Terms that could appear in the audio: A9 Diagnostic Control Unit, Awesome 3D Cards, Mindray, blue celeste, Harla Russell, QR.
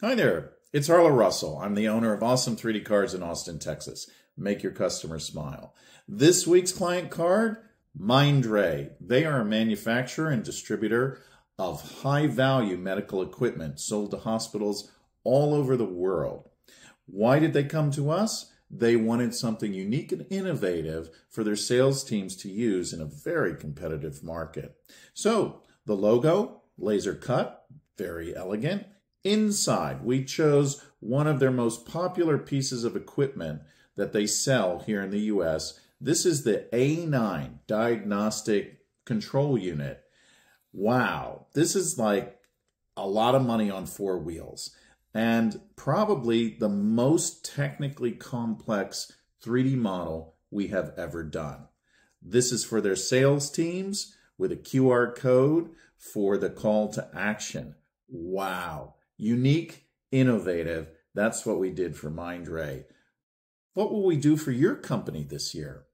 Hi there, it's Harla Russell. I'm the owner of Awesome 3D Cards in Austin, Texas. Make your customers smile. This week's client card, Mindray. They are a manufacturer and distributor of high-value medical equipment sold to hospitals all over the world. Why did they come to us? They wanted something unique and innovative for their sales teams to use in a very competitive market. So, the logo, laser cut, very elegant. Inside, we chose one of their most popular pieces of equipment that they sell here in the U.S. This is the A9 Diagnostic Control Unit. Wow, this is like a lot of money on four wheels and probably the most technically complex 3D model we have ever done. This is for their sales teams with a QR code for the call to action. Wow. Unique, innovative. That's what we did for Mindray. What will we do for your company this year?